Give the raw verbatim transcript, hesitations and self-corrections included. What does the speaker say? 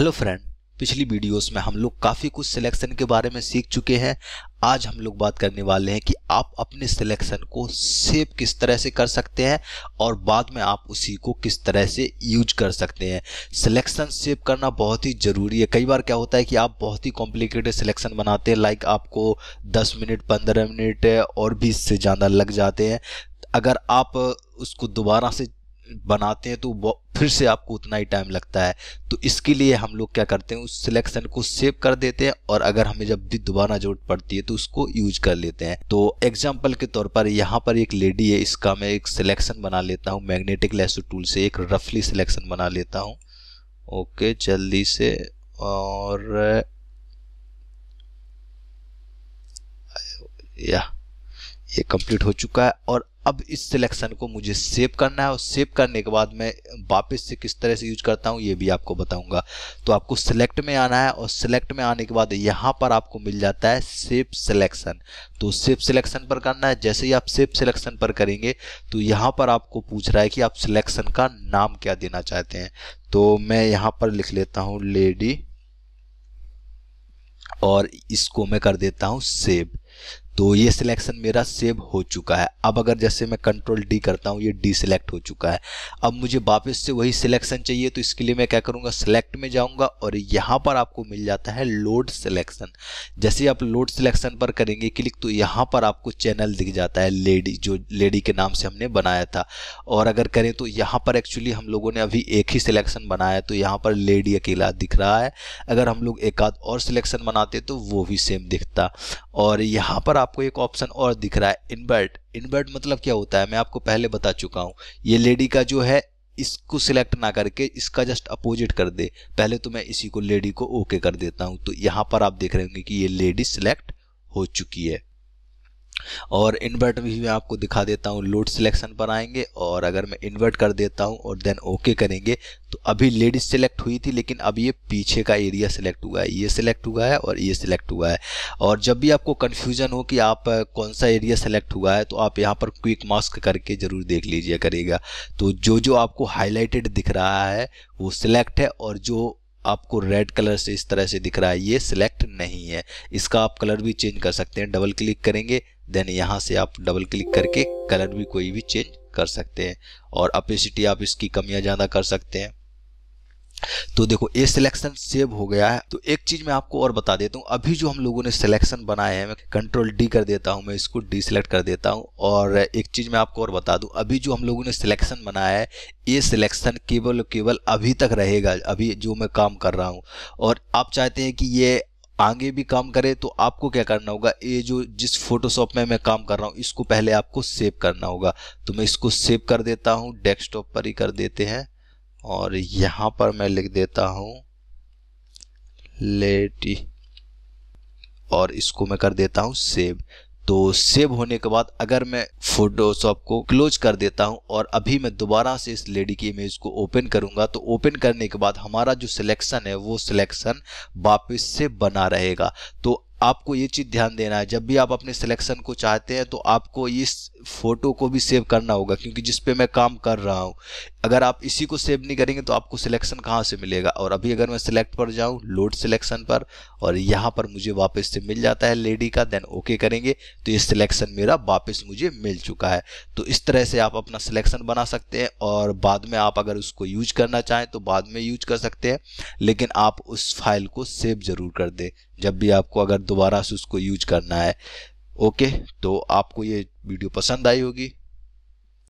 Hello friend, पिछली videos में हम लोग काफ़ी कुछ सिलेक्शन के बारे में सीख चुके हैं। आज हम लोग बात करने वाले हैं कि आप अपने सिलेक्शन को सेव किस तरह से कर सकते हैं और बाद में आप उसी को किस तरह से यूज कर सकते हैं। सिलेक्शन सेव करना बहुत ही ज़रूरी है। कई बार क्या होता है कि आप बहुत ही कॉम्प्लिकेटेड सिलेक्शन बनाते हैं, लाइक आपको दस मिनट पंद्रह मिनट और भी इससे ज़्यादा लग जाते हैं। अगर आप उसको दोबारा से बनाते हैं तो फिर से आपको उतना ही टाइम लगता है। तो इसके लिए हम लोग क्या करते हैं, उस सिलेक्शन को सेव कर देते हैं और अगर हमें जब भी दोबारा जरूरत पड़ती है तो उसको यूज कर लेते हैं। तो एग्जांपल के तौर पर यहाँ पर एक लेडी है, इसका मैं एक सिलेक्शन बना लेता हूँ। मैग्नेटिक लेसो टूल से एक रफली सिलेक्शन बना लेता हूँ, ओके, जल्दी से। और या ये कंप्लीट हो चुका है और अब इस सिलेक्शन को मुझे सेव करना है और सेव करने के बाद मैं वापस से किस तरह से यूज करता हूँ ये भी आपको बताऊंगा। तो आपको सिलेक्ट में आना है और सिलेक्ट में आने के बाद यहाँ पर आपको मिल जाता है सेव सिलेक्शन। तो सेव सिलेक्शन पर करना है। जैसे ही आप सेव सिलेक्शन पर करेंगे तो यहाँ पर आपको पूछ रहा है कि आप सिलेक्शन का नाम क्या देना चाहते हैं। तो मैं यहाँ पर लिख लेता हूँ लेडी और इसको मैं कर देता हूँ सेव। तो ये सिलेक्शन मेरा सेव हो चुका है। अब अगर जैसे मैं कंट्रोल डी करता हूँ, ये डी सिलेक्ट हो चुका है। अब मुझे वापस से वही सिलेक्शन चाहिए, तो इसके लिए मैं क्या करूँगा, सिलेक्ट में जाऊँगा और यहाँ पर आपको मिल जाता है लोड सिलेक्शन। जैसे आप लोड सिलेक्शन पर करेंगे क्लिक तो यहाँ पर आपको चैनल दिख जाता है लेडी, जो लेडी के नाम से हमने बनाया था। और अगर करें तो यहाँ पर एक्चुअली हम लोगों ने अभी एक ही सिलेक्शन बनाया है तो यहाँ पर लेडी अकेला दिख रहा है। अगर हम लोग एक आध और सिलेक्शन बनाते तो वो भी सेम दिखता। और यहाँ पर आपको एक ऑप्शन और दिख रहा है इन्वर्ट। इन्वर्ट मतलब क्या होता है मैं आपको पहले बता चुका हूं। ये लेडी का जो है इसको सिलेक्ट ना करके इसका जस्ट अपोजिट कर दे। पहले तो मैं इसी को लेडी को ओके कर देता हूं। तो यहां पर आप देख रहे होंगे कि ये लेडी सिलेक्ट हो चुकी है। और इन्वर्ट भी मैं आपको दिखा देता हूं। लोड सिलेक्शन पर आएंगे और अगर मैं इन्वर्ट कर देता हूं और देन ओके करेंगे तो अभी लेडीज सिलेक्ट हुई थी, लेकिन अब ये पीछे का एरिया सिलेक्ट हुआ है, ये सिलेक्ट हुआ है और ये सिलेक्ट हुआ है। और जब भी आपको कन्फ्यूजन हो कि आप कौन सा एरिया सिलेक्ट हुआ है तो आप यहाँ पर क्विक मास्क करके जरूर देख लीजिए करेगा। तो जो जो आपको हाईलाइटेड दिख रहा है वो सिलेक्ट है और जो आपको रेड कलर से इस तरह से दिख रहा है ये सिलेक्ट नहीं है। इसका आप कलर भी चेंज कर सकते हैं। डबल क्लिक करेंगे, देन यहाँ से आप डबल क्लिक करके कलर भी कोई भी चेंज कर सकते हैं और अपेसिटी आप इसकी कम या ज़्यादा कर सकते हैं। तो देखो ये सिलेक्शन सेव हो गया है। तो एक चीज़ मैं आपको और बता देता हूँ, अभी जो हम लोगों ने सिलेक्शन बनाए हैं, मैं कंट्रोल डी कर देता हूँ, मैं इसको डी सिलेक्ट कर देता हूँ। और एक चीज़ मैं आपको और बता दूँ, अभी जो हम लोगों ने सिलेक्शन बनाया है ये सिलेक्शन केवल केवल अभी तक रहेगा, अभी जो मैं काम कर रहा हूँ। और आप चाहते हैं कि ये आगे भी काम करे तो आपको क्या करना होगा, ये जो जिस फोटोशॉप में मैं काम कर रहा हूँ इसको पहले आपको सेव करना होगा। तो मैं इसको सेव कर देता हूँ, डेस्कटॉप पर ही कर देते हैं और यहाँ पर मैं लिख देता हूँ लेटी और इसको मैं कर देता हूँ सेव। तो सेव होने के बाद अगर मैं फोटोशॉप को क्लोज कर देता हूं और अभी मैं दोबारा से इस लेडी की इमेज को ओपन करूंगा तो ओपन करने के बाद हमारा जो सिलेक्शन है वो सिलेक्शन वापस से बना रहेगा। तो आपको ये चीज़ ध्यान देना है, जब भी आप अपने सिलेक्शन को चाहते हैं तो आपको इस फोटो को भी सेव करना होगा, क्योंकि जिस पे मैं काम कर रहा हूँ अगर आप इसी को सेव नहीं करेंगे तो आपको सिलेक्शन कहाँ से मिलेगा। और अभी अगर मैं सिलेक्ट पर जाऊँ, लोड सिलेक्शन पर, और यहाँ पर मुझे वापस से मिल जाता है लेडी का, देन ओके करेंगे तो ये सिलेक्शन मेरा वापस मुझे मिल चुका है। तो इस तरह से आप अपना सिलेक्शन बना सकते हैं और बाद में आप अगर उसको यूज करना चाहें तो बाद में यूज कर सकते हैं, लेकिन आप उस फाइल को सेव ज़रूर कर दें जब भी आपको अगर दोबारा से उसको यूज करना है। ओके, तो आपको ये वीडियो पसंद आई होगी।